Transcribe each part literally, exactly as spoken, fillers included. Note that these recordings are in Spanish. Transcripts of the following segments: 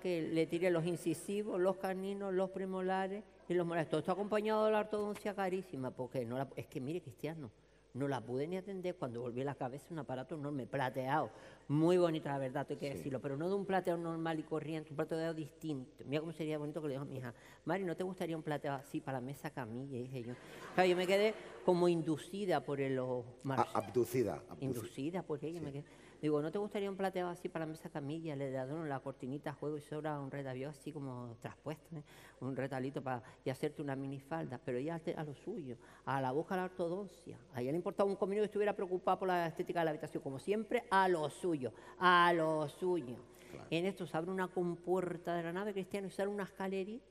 Que le tire los incisivos, los caninos, los premolares y los molares. Todo está acompañado de la ortodoncia carísima, porque no la, es que mire, Cristiano, no la pude ni atender cuando volví a la cabeza, un aparato enorme, plateado, muy bonito, la verdad, tengo que sí. decirlo, pero no de un plateado normal y corriente, un plateado distinto. Mira cómo sería bonito que le dijo a mi hija, Mari, ¿no te gustaría un plateado así para la mesa camilla? Y dije yo, claro, yo me quedé como inducida por el ojo. Abducida, abducida. Inducida, porque ella sí. me quedé. Digo, ¿no te gustaría un plateado así para la mesa camilla? Le daron la cortinita, juego y sobra un retabio así como traspuesto, ¿eh? Un retalito para y hacerte una minifalda, pero ya a lo suyo, a la boca de la ortodoncia. A ella le importaba un comino que estuviera preocupado por la estética de la habitación, como siempre, a lo suyo, a lo suyo. Claro. En esto se abre una compuerta de la nave, Cristiano, y sale una escalerilla,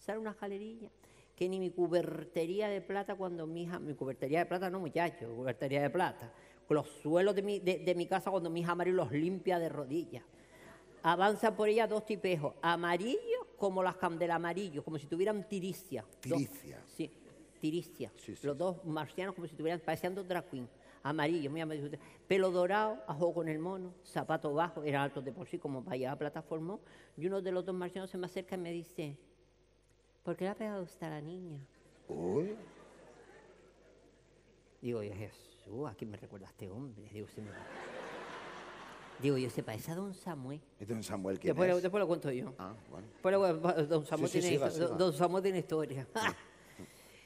sale una escalerilla. Que ni mi cubertería de plata cuando mi hija, mi cubertería de plata no muchacho, cubertería de plata, los suelos de mi, de, de mi casa cuando mi hija Mari los limpia de rodillas. Avanzan por ella dos tipejos, amarillos como las candelas amarillos, como si tuvieran tiricia. Tiricia. Dos, sí, tiricia. Sí, sí, los sí. dos marcianos como si tuvieran, parecían dos drag queen, amarillos, mira, pelo dorado, a juego con el mono, zapato bajo, eran altos de por sí, como para llegar a plataforma, y uno de los dos marcianos se me acerca y me dice, ¿por qué le ha pegado usted a la niña? ¿Uy? Digo yo, Jesús, ¿a quién me recuerda a este hombre? Digo, se me... Digo yo, se parece a don Samuel. ¿Es don Samuel quién después, es? Después lo cuento yo. Ah, bueno. Después, don Samuel sí, sí, tiene, sí, sí, don, don Samuel tiene historia. Sí.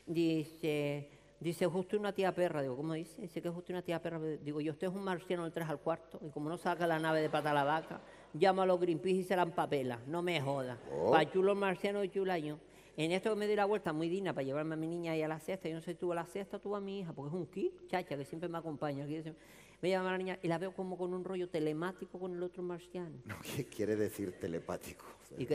dice, dice, justo una tía perra. Digo, ¿cómo dice? Dice que es justo una tía perra. Digo yo, usted es un marciano del tres al cuarto. Y como no saca la nave de pata a la vaca, llama a los Greenpeace y se la empapela. No me joda. Oh. Pa' chulo marciano y chula yo. En esto me doy la vuelta muy digna para llevarme a mi niña ahí a la cesta. Yo no sé tú a la cesta, tú a mi hija, porque es un kit, chacha, que siempre me acompaña. Me llama la niña y la veo como con un rollo telemático con el otro marciano. No, ¿qué quiere decir telepático? Y que